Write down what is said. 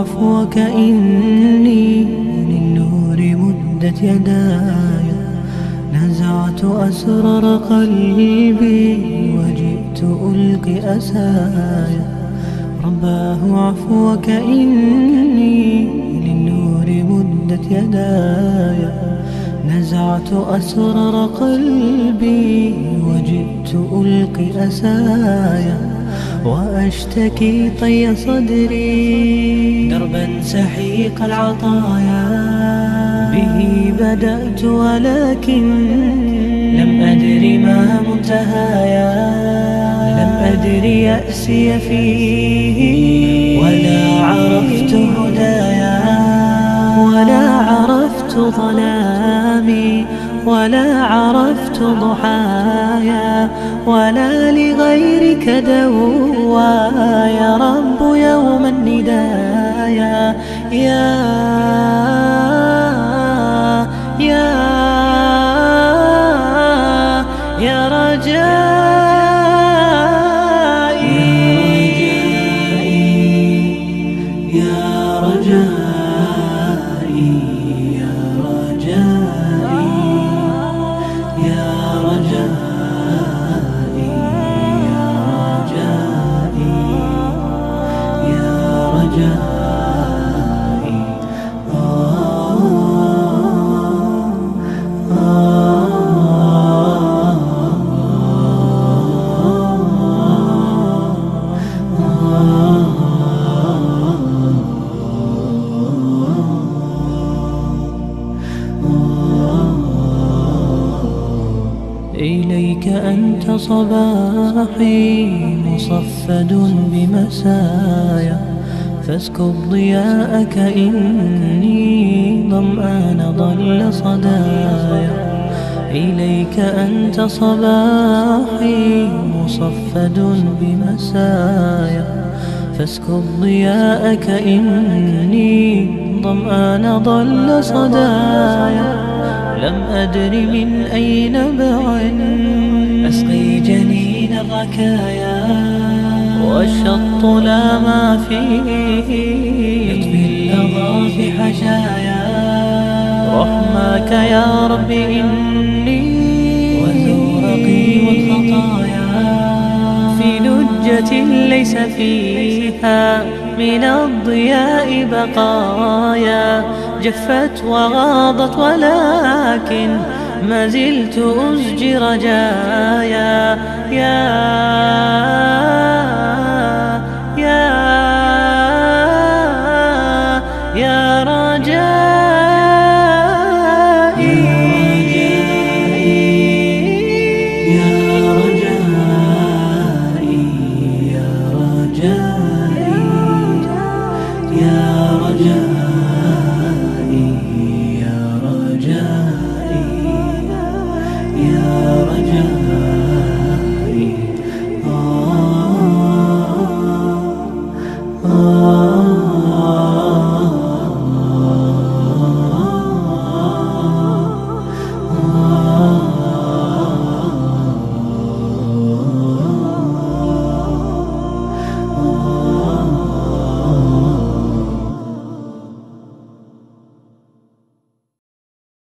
عفوك إني للنور مدت يداي نزعت أسرار قلبي وجئت ألقي أسايا رباه عفوك إني للنور مدت يداي نزعت أسرار قلبي وجئت ألقي أسايا وأشتكي طي صدري دربا سحيق العطايا به بدأت ولكن لم أدري ما منتهايا لم أدري يأسي فيه ولا عرفت هدايا ولا عرفت ظلامي ولا عرفت ضحايا ولا لغيرك دوايا يا رب يوم الندايا يا رجائي يا رجائي يا رجائي إليك أنت صباحي مصفد بمسايا فاسكب ضياءك إني ظمآن ضل صدايا إليك أنت صباحي مصفد بمسايا فاسكب ضياءك إني ظمآن ضل صدايا لم أدري من أي نبع أسقي جنين الركايا والشط لا ما فيه يطفي اللظى في حشايا رحمك يا رب إني وزورقي والخطايا في لجة ليس فيها من الضياء بقايا جفت وغاضت ولكن ما زلت أزجي رجايا